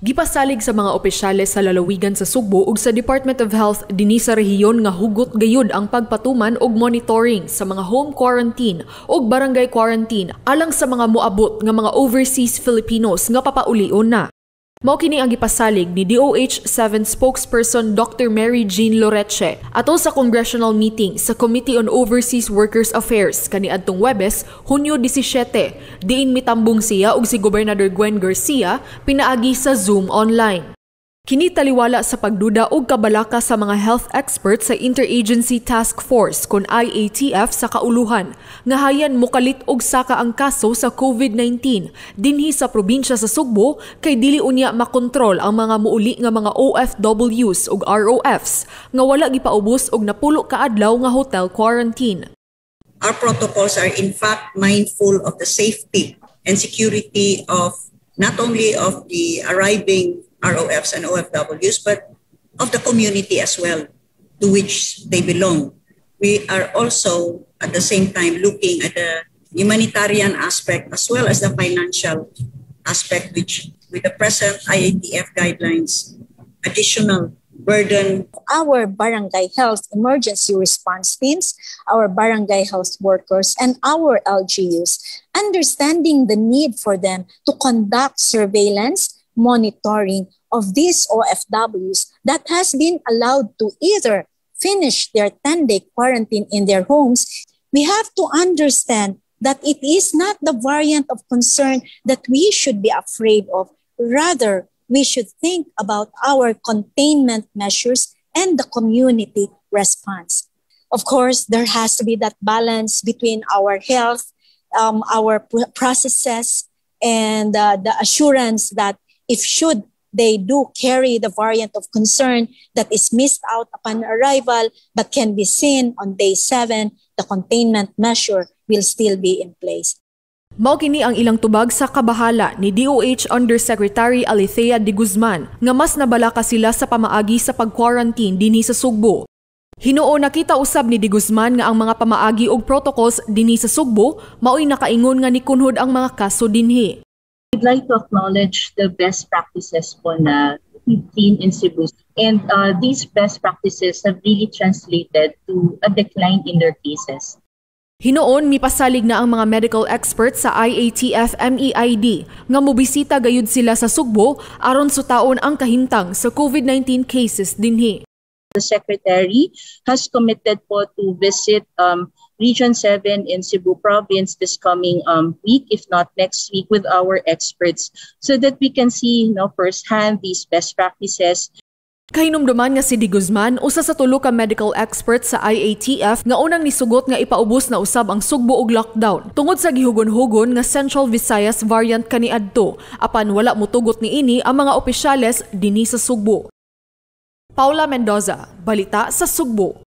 Gipasalig sa mga opisyales sa lalawigan sa Sugbo ug sa Department of Health dinhi sa rehiyon nga hugot gayud ang pagpatuman og monitoring sa mga home quarantine ug barangay quarantine alang sa mga moabot nga mga overseas Filipinos nga papaulion na. Mao kini ang gipasalig ni DOH7 spokesperson Dr. Mary Jane Loreche ato sa congressional meeting sa Committee on Overseas Workers Affairs kaniadtong Huwebes, Hunyo 17, diin mitambong siya ug si Gobernador Gwen Garcia pinaagi sa Zoom online. Kini taliwala sa pagduda ug kabalaka sa mga health experts sa Interagency Task Force kon IATF sa kauluhan nga hayan mokalit og saka ang kaso sa COVID-19 dinhi sa probinsya sa Sugbo kay dili unya makontrol ang mga muuli nga mga OFWs ug ROFs nga wala gipaubos og napulo ka adlaw nga hotel quarantine. Our protocols are in fact mindful of the safety and security of not only of the arriving ROFs and OFWs, but of the community as well to which they belong. We are also at the same time looking at the humanitarian aspect as well as the financial aspect, which with the present IATF guidelines, additional burden. Our barangay health emergency response teams, our barangay health workers, and our LGUs, understanding the need for them to conduct surveillance monitoring of these OFWs that has been allowed to either finish their 10-day quarantine in their homes. We have to understand that it is not the variant of concern that we should be afraid of. Rather, we should think about our containment measures and the community response. Of course, there has to be that balance between our health, our processes, and the assurance that if should they do carry the variant of concern that is missed out upon arrival but can be seen on day 7, the containment measure will still be in place. Mao kini ang ilang tubag sa kabahala ni DOH Undersecretary Alethea De Guzman nga mas nabalaka sila sa pamaagi sa pag-quarantine dinhi sa Sugbo. Hinoo nakita usab ni De Guzman nga ang mga pamaagi og protocols dinhi sa Sugbo mao'y nakaingon nga nikunhod ang mga kaso dinhi. We'd like to acknowledge the best practices po na we've seen in Cebu, and these best practices have really translated to a decline in their cases. Hinoon mipasalig na ang mga medical experts sa IATF-MEID nga mobisita gayud sila sa Sugbo aron sutaon ang kahintang sa COVID-19 cases dinhi. The Secretary has committed po to visit Region 7 in Cebu Province this coming week, if not next week, with our experts so that we can see firsthand these best practices. Kahinumduman nga si De Guzman, usa sa tulo ka medical experts sa IATF nga unang nisugot nga ipaubos na usab ang Sugbo og lockdown tungod sa gihugon-hugon nga Central Visayas variant kaniadto, apan wala motugot niini ang mga opisyales dinhi sa Sugbo. Paula Mendoza, balita sa Sugbo.